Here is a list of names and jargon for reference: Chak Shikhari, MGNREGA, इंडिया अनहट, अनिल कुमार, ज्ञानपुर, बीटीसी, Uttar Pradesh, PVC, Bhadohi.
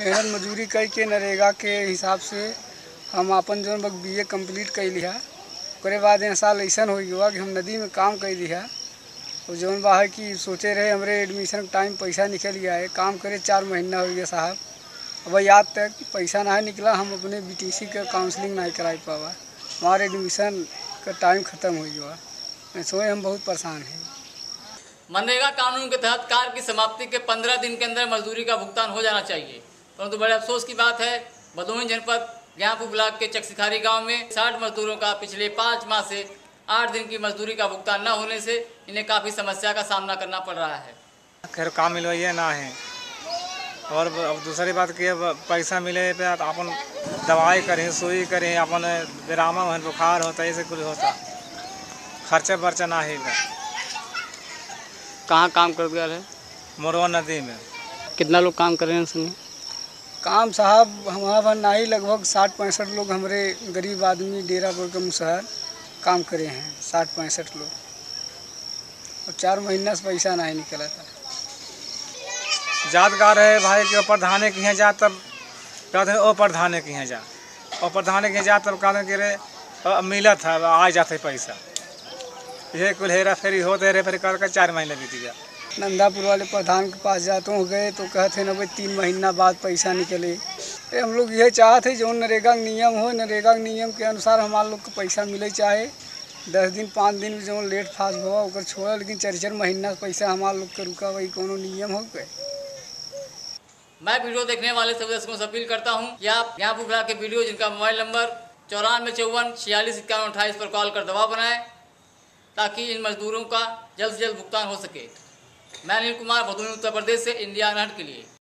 मेहनत मजूरी कई के नरेगा के हिसाब से हम अपन जो बीए कंप्लीट कैली है ओकरे बाद यहाँ साल ऐसा हो गया कि हम नदी में काम कैली है। और जौन बा है कि सोचे रहे हमरे एडमिशन टाइम पैसा निकल गया है, काम करे 4 महीना हो गया साहब, अब याद तक पैसा ना निकला, हम अपने बीटीसी का काउंसलिंग नहीं करा पावा, हमारे एडमिशन का टाइम ख़त्म हो गया। ऐसे हम बहुत परेशान हैं। मनरेगा कानून के तहत कार्य की समाप्ति के 15 दिन के अंदर मजदूरी का भुगतान हो जाना चाहिए, परंतु बड़े अफसोस की बात है, भदोही जनपद ज्ञानपुर ब्लॉक के चक शिखारी गाँव में 60 मजदूरों का पिछले 5 माह से 8 दिन की मजदूरी का भुगतान न होने से इन्हें काफ़ी समस्या का सामना करना पड़ रहा है। खैर काम मिलवाइए ना है, और अब दूसरी बात कि अब पैसा मिले पे अपन दवाई करें, सुई करें, अपन विरामा हो, बुखार होता है, ऐसे कुछ होता, खर्चा बर्चा ना है। कहाँ काम कर गया है? मोरवा नदी में। कितना लोग काम कर रहे हैं उसमें? काम साहब हमारा भर ना ही लगभग 60-65 लोग हमारे गरीब आदमी डेरा बरगम शहर काम करे हैं, 60-65 लोग, और 4 महीना से पैसा नहीं निकला था। यादगार है भाई कि प्रधाने के यहाँ जा तब कहते हैं ओ प्रधाने के यहाँ जा, और प्रधाने के यहाँ जा तब कहते कि रे मिला था आ जाते पैसा, ये कुल हेरा फेरी होते रहे, फिर कर के 4 महीना बीत गया। नंदापुर वाले प्रधान के पास जाते हो गए तो कहते ना भाई 3 महीना बाद पैसा निकले। अरे हम लोग यह चाहते जो नरेगा नियम हो, नरेगा नियम के अनुसार हमारे लोग को पैसा मिले, चाहे 10 दिन 5 दिन में जो लेट फास्ट हुआ होकर छोड़ा, लेकिन 4-4 महीना पैसा हमारे लोग के रुका, वही कोनो नियम हो गए। मैं वीडियो देखने वाले सभी दर्शकों से अपील करता हूँ कि आप यहाँ पुखला के वीडियो जिनका मोबाइल नंबर 9454465128 पर कॉल कर दबाव बनाएँ ताकि इन मजदूरों का जल्द से जल्द भुगतान हो सके। मैं अनिल कुमार भदोही उत्तर प्रदेश से इंडिया अनहट के लिए।